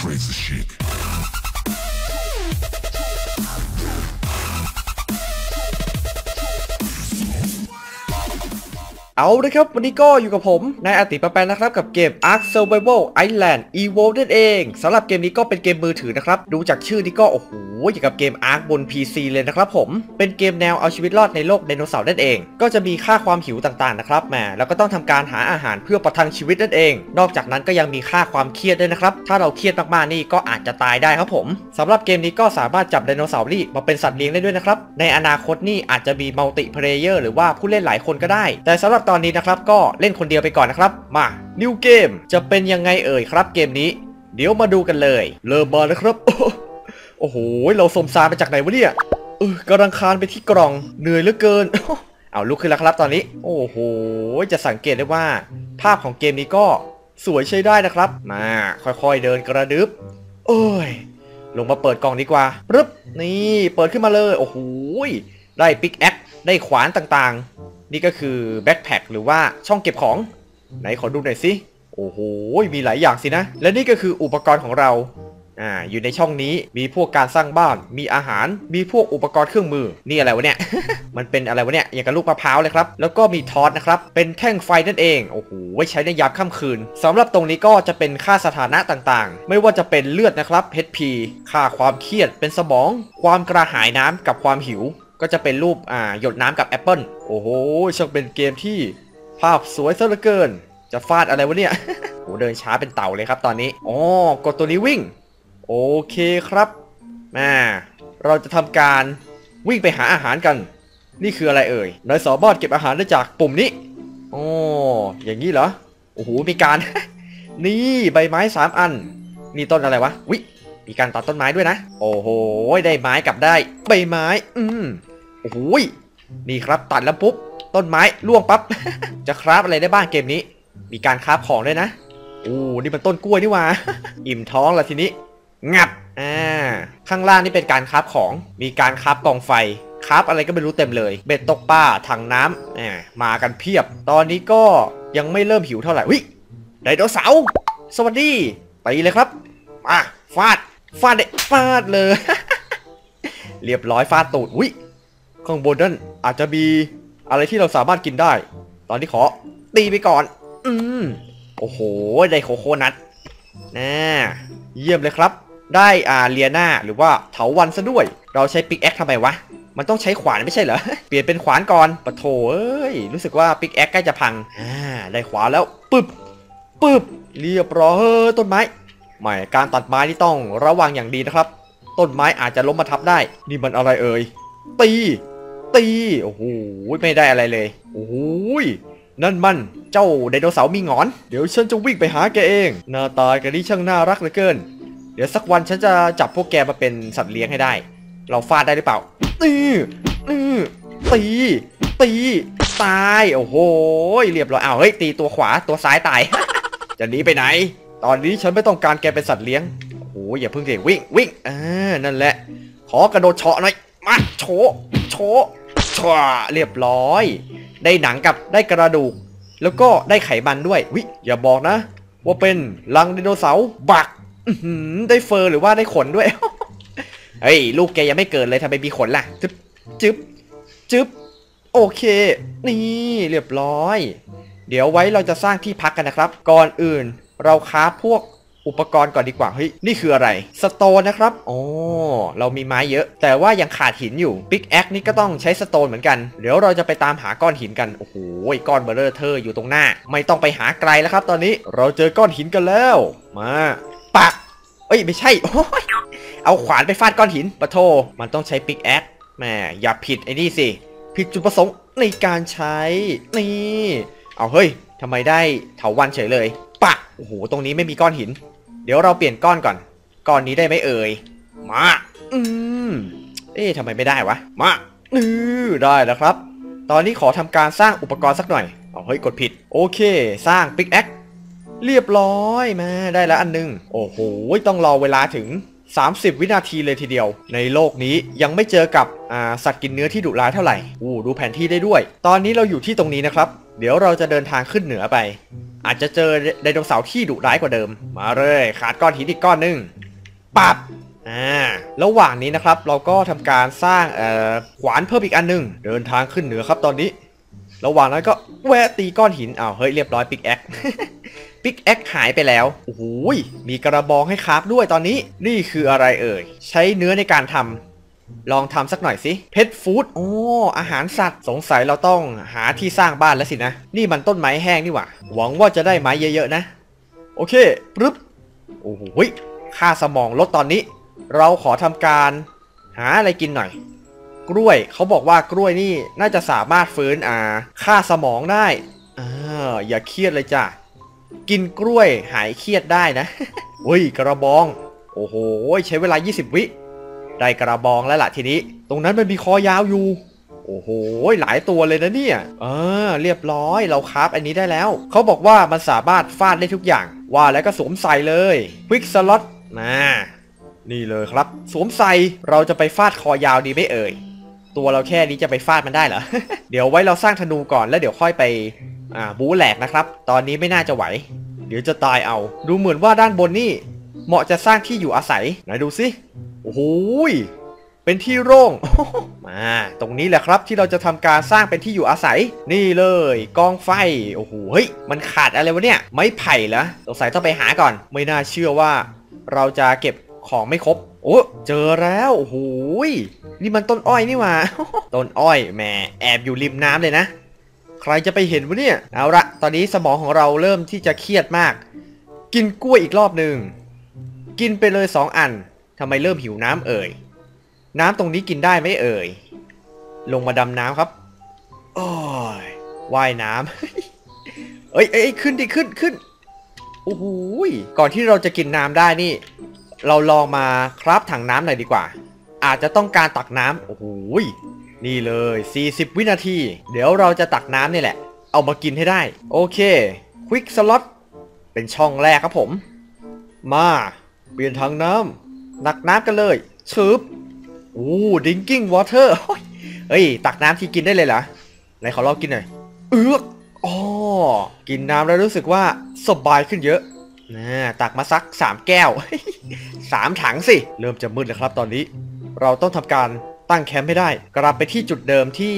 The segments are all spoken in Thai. crazy shit.เอาเลยครับวันนี้ก็อยู่กับผมนายอาติปะแปนนะครับกับเกม ARK: Survival Island Evolved นั่นเองสำหรับเกมนี้ก็เป็นเกมมือถือนะครับดูจากชื่อนี้ก็โอ้โหอย่างกับเกม ARK บน PC เลยนะครับผมเป็นเกมแนวเอาชีวิตรอดในโลกไดโนเสาร์นั่นเองก็จะมีค่าความหิวต่างๆนะครับแหมแล้วก็ต้องทำการหาอาหารเพื่อประทังชีวิตนั่นเองนอกจากนั้นก็ยังมีค่าความเครียดด้วยนะครับถ้าเราเครียดมากๆนี่ก็อาจจะตายได้ครับผมสำหรับเกมนี้ก็สามารถจับไดโนเสาร์นี่มาเป็นสัตว์เลี้ยงได้ด้วยนะครับในอนาคตนี่อาจจะมีมัลติเพลเยอร์หรือว่าผู้เล่นหลายคนก็ได้แต่สำหรับตอนนี้นะครับก็เล่นคนเดียวไปก่อนนะครับมา New Game จะเป็นยังไงเอ่ยครับเกมนี้เดี๋ยวมาดูกันเลยเริ่มมาแล้วครับโอ้โหเราสมซาไปจากไหนวะเนี่ยกำลังคานไปที่กล่องเหนื่อยเหลือเกิน เอาลุกขึ้นแล้วครับตอนนี้โอ้โหจะสังเกตได้ว่าภาพของเกมนี้ก็สวยใช้ได้นะครับมาค่อยๆเดินกระดึบเอ้ยลงมาเปิดกล่องดีกว่าปึ๊บนี่เปิดขึ้นมาเลยโอ้โหได้ปิกแอคได้ขวานต่างๆนี่ก็คือแบ็คแพ็คหรือว่าช่องเก็บของไหนขอดูหน่อยสิโอ้โหมีหลายอย่างสินะและนี่ก็คืออุปกรณ์ของเราอยู่ในช่องนี้มีพวกการสร้างบ้านมีอาหารมีพวกอุปกรณ์เครื่องมือนี่อะไรวะเนี่ย มันเป็นอะไรวะเนี่ยอย่างกับลูกมะพร้าวเลยครับแล้วก็มีทอร์ชนะครับเป็นแท่งไฟนั่นเองโอ้โหไว้ใช้ในยามค่ำคืนสำหรับตรงนี้ก็จะเป็นค่าสถานะต่างๆไม่ว่าจะเป็นเลือดนะครับ HP ค่าความเครียดเป็นสมองความกระหายน้ำกับความหิวก็จะเป็นรูปหยดน้ำกับแอปเปิลโอ้โหช่างเป็นเกมที่ภาพสวยซะเหลือเกินจะฟาดอะไรวะเนี่ย โอ้เดินช้าเป็นเต่าเลยครับตอนนี้อ๋อกดตัวนี้วิ่งโอเคครับเราจะทำการวิ่งไปหาอาหารกันนี่คืออะไรเอ่ยนายสามารถเก็บอาหารได้จากปุ่มนี้อ๋ออย่างนี้เหรอโอ้โหมีการ นี่ใบไม้3อันนี่ต้นอะไรวะวิมีการตัดต้นไม้ด้วยนะโอ้โหได้ไม้กลับได้ใบไม้โอ้โหนี่ครับตัดแล้วปุ๊บต้นไม้ร่วงปั๊บ จะคราฟอะไรได้บ้างเกมนี้มีการคราฟของด้วยนะโอ้นี่มันต้นกล้วยนี่หว่า อิ่มท้องละทีนี้งับข้างล่างนี่เป็นการคราฟของมีการคราฟกองไฟคราฟอะไรก็ไม่รู้เต็มเลยเบ็ดตกปลาถังน้ำมากันเพียบตอนนี้ก็ยังไม่เริ่มหิวเท่าไหร่วิไดโนเสาร์สวัสดีไปเลยครับฟาดเลยฟาดเลย เรียบร้อยฟาดตูดวิข้างบนนั่นอาจจะมีอะไรที่เราสามารถกินได้ตอนนี้ขอตีไปก่อนโอ้โหได้โคโคนัทน่าเยี่ยมเลยครับได้เลียน่าหรือว่าเถาวันซะด้วยเราใช้ปิกแอคทำไมวะมันต้องใช้ขวานไม่ใช่เหรอ เปลี่ยนเป็นขวานก่อนปะโถเอ้ยรู้สึกว่าปิกแอคใกล้จะพังได้ขวานแล้วปึ๊บเรียบร้อยต้นไม้ใหม่การตัดไม้นี่ต้องระวังอย่างดีนะครับต้นไม้อาจจะล้มมาทับได้นี่มันอะไรเอ่ยตีโอ้โหไม่ได้อะไรเลยโอ้โหนั่นมันเจ้าไดโนเสาร์มีหงอนเดี๋ยวฉันจะวิ่งไปหาแกเองหน้าตาแกนี่ช่างน่ารักเหลือเกินเดี๋ยวสักวันฉันจะจับพวกแกมาเป็นสัตว์เลี้ยงให้ได้เราฟาดได้หรือเปล่าตีตายโอ้โหเรียบร้อยเอาเฮ้ยตีตัวขวาตัวซ้ายตาย จะหนีไปไหนตอนนี้ฉันไม่ต้องการแกเป็นสัตว์เลี้ยงโอ้โหอย่าเพิ่งเสียวิ่งนั่นแหละขอกระโดดเฉาะหน่อยมาโชว์เรียบร้อยได้หนังกับได้กระดูกแล้วก็ได้ไขมันด้วยวิอย่าบอกนะว่าเป็นรังไดโนเสาร์บักได้เฟอร์หรือว่าได้ขนด้วย เฮ้ยลูกแกยังไม่เกิดเลยทำไมมีขนล่ะจึ๊บโอเคนี่เรียบร้อยเดี๋ยวไว้เราจะสร้างที่พักกันนะครับก่อนอื่นเราคราฟพวกอุปกรณ์ก่อนดีกว่าเฮ้ยนี่คืออะไรสโตนนะครับโอ้เรามีไม้เยอะแต่ว่ายังขาดหินอยู่ปิกแอคนี่ก็ต้องใช้สโตนเหมือนกันเดี๋ยวเราจะไปตามหาก้อนหินกันโอ้โหก้อนเบอร์เรอเธออยู่ตรงหน้าไม่ต้องไปหาไกลแล้วครับตอนนี้เราเจอก้อนหินกันแล้วมาปักเอ้ยไม่ใช่เอาขวานไปฟาดก้อนหินปะโทมันต้องใช้ปิกแอคแหมอย่าผิดไอ้นี่สิผิดจุดประสงค์ในการใช้นี่เอาเฮ้ยทำไมได้เถาวัลย์เฉยเลยปักโอ้โหตรงนี้ไม่มีก้อนหินเดี๋ยวเราเปลี่ยนก้อนก่อนก้อนนี้ได้ไหมเอ่ยมาทำไมไม่ได้วะมาได้แล้วครับตอนนี้ขอทำการสร้างอุปกรณ์สักหน่อยเอาเฮ้ยกดผิดโอเคสร้างปิกแอคเรียบร้อยมาได้แล้วอันนึงโอ้โหต้องรอเวลาถึง30วินาทีเลยทีเดียวในโลกนี้ยังไม่เจอกับสัตว์กินเนื้อที่ดุร้ายเท่าไหร่ดูแผนที่ได้ด้วยตอนนี้เราอยู่ที่ตรงนี้นะครับ เดี๋ยวเราจะเดินทางขึ้นเหนือไปอาจจะเจอไดโนเสาร์ที่ดุร้ายกว่าเดิมมาเลยขาดก้อนหินอีกก้อนนึงปับระหว่างนี้นะครับเราก็ทำการสร้างขวานเพิ่มอีกอันนึงเดินทางขึ้นเหนือครับตอนนี้ระหว่างนั้นก็แวะตีก้อนหินอ้าวเฮ้ยเรียบร้อยปิกแอค ปิกแอคหายไปแล้วโอ้โหมีกระบองให้คราฟด้วยตอนนี้นี่คืออะไรเอ่ยใช้เนื้อในการทำลองทำสักหน่อยสิเพทฟู้ดโอ้อาหารสัตว์สงสัยเราต้องหาที่สร้างบ้านแล้วสินะนี่มันต้นไม้แห้งนี่หว่าหวังว่าจะได้ไม้เยอะๆนะโอเคปึ๊บโอ้โหค่าสมองลดตอนนี้เราขอทำการหาอะไรกินหน่อยกล้วยเขาบอกว่ากล้วยนี่น่าจะสามารถฟื้นค่าสมองได้อย่าเครียดเลยจ้ะกินกล้วยหายเครียดได้นะเฮ้ยกระบองโอ้โหใช้เวลา20วิได้กระบองแล้วล่ะทีนี้ตรงนั้นมันมีคอยาวอยู่โอ้โหหลายตัวเลยนะเนี่ยเรียบร้อยเราคราฟอันนี้ได้แล้วเขาบอกว่ามันสามารถฟาดได้ทุกอย่างว่าแล้วก็สวมใส่เลยควิกสล็อตนี่เลยครับสวมใส่เราจะไปฟาดคอยาวดีไม่เอ่ยตัวเราแค่นี้จะไปฟาดมันได้เหรอ เดี๋ยวไว้เราสร้างธนูก่อนแล้วเดี๋ยวค่อยไปบู๊แหลกนะครับตอนนี้ไม่น่าจะไหวเดี๋ยวจะตายเอาดูเหมือนว่าด้านบนนี่เหมาะจะสร้างที่อยู่อาศัยไหนดูสิโอ้โหเป็นที่โล่ง มาตรงนี้แหละครับที่เราจะทำการสร้างเป็นที่อยู่อาศัยนี่เลยกองไฟโอ้โหเฮ้ยมันขาดอะไรวะเนี่ยไม้ไผ่เหรอสงสัยต้องไปหาก่อนไม่น่าเชื่อว่าเราจะเก็บของไม่ครบโอ้เจอแล้วโอ้โหนี่มันต้นอ้อยนี่หว่า ต้นอ้อยแหมแอบอยู่ริมน้ำเลยนะใครจะไปเห็นวะเนี่ยเอาละตอนนี้สมองของเราเริ่มที่จะเครียดมากกินกล้วยอีกรอบหนึ่งกินไปเลย2อันทำไมเริ่มหิวน้ำเอ่ยน้ำตรงนี้กินได้ไหมเอ่ยลงมาดำน้ำครับโอ้ยว่ายน้ำ เอ้ยขึ้นดิขึ้นโอ้โหก่อนที่เราจะกินน้ำได้นี่เราลองมาคราฟถังน้ำหน่อยดีกว่าอาจจะต้องการตักน้ำโอ้โหนี่เลย40วินาทีเดี๋ยวเราจะตักน้ำนี่แหละเอามากินให้ได้โอเคควิกสล็อตเป็นช่องแรกครับผมมาเปลี่ยนถังน้ำตักน้ำกันเลยชึบโอ้ดิงกิ้งวอเตอร์เฮ้ยตักน้ำที่กินได้เลยเหรอไหนขอลองกินหน่อยอ๋อกินน้ำแล้วรู้สึกว่าสบายขึ้นเยอะตักมาสัก3แก้ว 3 ถังสิเริ่มจะมืดแล้วครับตอนนี้เราต้องทำการตั้งแคมป์ให้ได้กลับไปที่จุดเดิมที่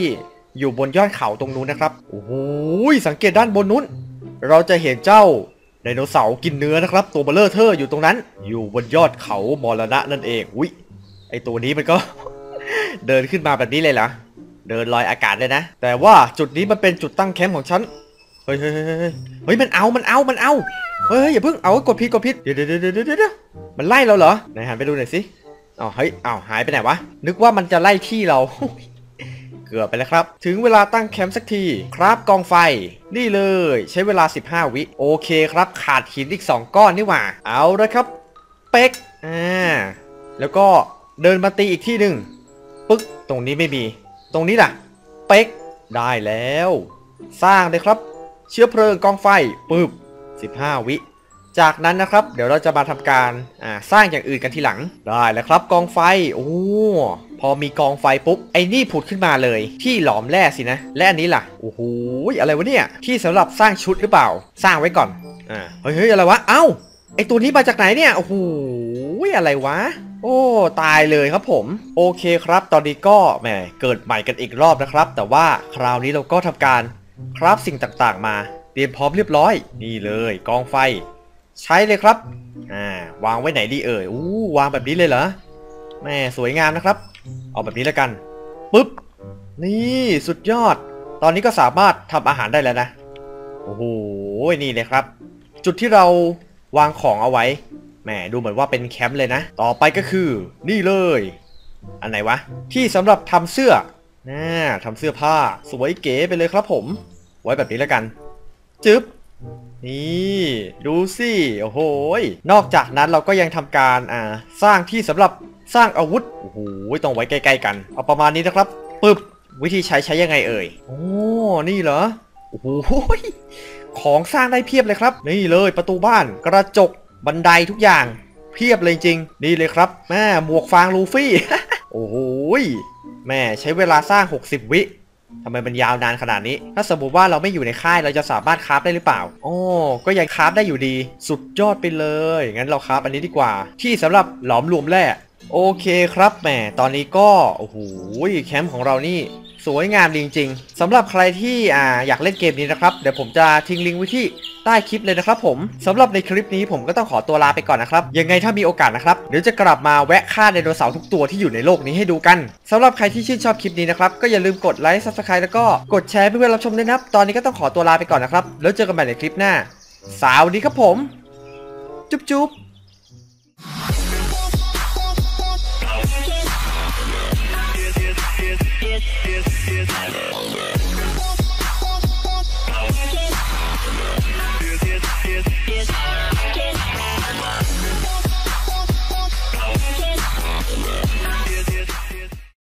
อยู่บนยอดเขาตรงนู้นนะครับโอ้โหสังเกตด้านบนนู้นเราจะเห็นเจ้าไดโนเสาร์กินเนื้อนะครับตัวเบลเลอร์เธออยู่ตรงนั้นอยู่บนยอดเขามรณะนั่นเองอุ้ยไอตัวนี้มันก็ เดินขึ้นมาแบบนี้เลยเหรอเดินลอยอากาศเลยนะแต่ว่าจุดนี้มันเป็นจุดตั้งแคมป์ของฉันเฮ้ยมันเอาเฮ้ยอย่าเพิ่งเอากดพิษเดี๋ยวมันไล่เราเหรอไหนหันไปดูหน่อยสิอ๋อเฮ้ยเอาหายไปไหนวะนึกว่ามันจะไล่ที่เรา เกือบไปแล้วครับถึงเวลาตั้งแคมป์สักทีครับกองไฟนี่เลยใช้เวลา15วิโอเคครับขาดหินอีก2ก้อนนี่หว่าเอาละครับเป๊กแล้วก็เดินมาตีอีกที่หนึ่งปึ๊กตรงนี้ไม่มีตรงนี้ล่ะเป๊กได้แล้วสร้างเลยครับเชื้อเพลิงกองไฟปึ๊บ15วิจากนั้นนะครับเดี๋ยวเราจะมาทำการสร้างอย่างอื่นกันทีหลังได้แล้วครับกองไฟโอ้พอมีกองไฟปุ๊บไอ้นี่ผุดขึ้นมาเลยที่หลอมแร่สินะและอันนี้ล่ะโอ้โหอะไรวะเนี่ยที่สำหรับสร้างชุดหรือเปล่าสร้างไว้ก่อนเฮ้ยอะไรวะเอ้าไอ้ตัวนี้มาจากไหนเนี่ยโอ้โหอะไรวะโอ้ตายเลยครับผมโอเคครับตอนนี้ก็แหมเกิดใหม่กันอีกรอบนะครับแต่ว่าคราวนี้เราก็ทำการคราฟสิ่งต่างๆมาเตรียมพร้อมเรียบร้อยนี่เลยกองไฟใช้เลยครับวางไว้ไหนดีเอ่ยวางแบบนี้เลยเหรอแม่สวยงามนะครับเอาแบบนี้แล้วกันปึ๊บนี่สุดยอดตอนนี้ก็สามารถทำอาหารได้แล้วนะโอ้โหนี่เลยครับจุดที่เราวางของเอาไว้แม่ดูเหมือนว่าเป็นแคมป์เลยนะต่อไปก็คือนี่เลยอันไหนวะที่สำหรับทำเสื้อทำเสื้อผ้าสวยเก๋ไปเลยครับผมไว้แบบนี้แล้วกันจึ๊บนี่ดูสิโอ้โหนอกจากนั้นเราก็ยังทำการสร้างที่สำหรับสร้างอาวุธโอ้โหต้องไว้ใกล้ๆกันเอาประมาณนี้นะครับปึ๊บวิธีใช้ยังไงเอ่ยโอ้นี่เหรอโอ้โหของสร้างได้เพียบเลยครับนี่เลยประตูบ้านกระจกบันไดทุกอย่างเพียบเลยจริงนี่เลยครับแม่หมวกฟางลูฟี่ โอ้โหแม่ใช้เวลาสร้าง60วิ ทำไมมันยาวนานขนาดนี้ถ้าสมมติว่าเราไม่อยู่ในค่ายเราจะสามารถคราฟได้หรือเปล่าโอ้ก็ยังคราฟได้อยู่ดีสุดยอดไปเลยงั้นเราคราฟอันนี้ดีกว่าที่สำหรับหลอมรวมแร่โอเคครับแหมตอนนี้ก็โอ้โหแคมป์ของเรานี่สวยงามจริงๆสำหรับใครที่อยากเล่นเกมนี้นะครับเดี๋ยวผมจะทิ้งลิงก์ไว้ที่ใต้คลิปเลยนะครับผมสำหรับในคลิปนี้ผมก็ต้องขอตัวลาไปก่อนนะครับยังไงถ้ามีโอกาสนะครับเดี๋ยวจะกลับมาแวะฆ่าไดโนเสาร์ทุกตัวที่อยู่ในโลกนี้ให้ดูกันสำหรับใครที่ชื่นชอบคลิปนี้นะครับก็อย่าลืมกดไลค์ Subscribe แล้วก็กดแชร์เพื่อนๆรับชมด้วยนะครับตอนนี้ก็ต้องขอตัวลาไปก่อนนะครับแล้วเจอกันใหม่ในคลิปหน้าสวัสดีครับผมจุ๊บ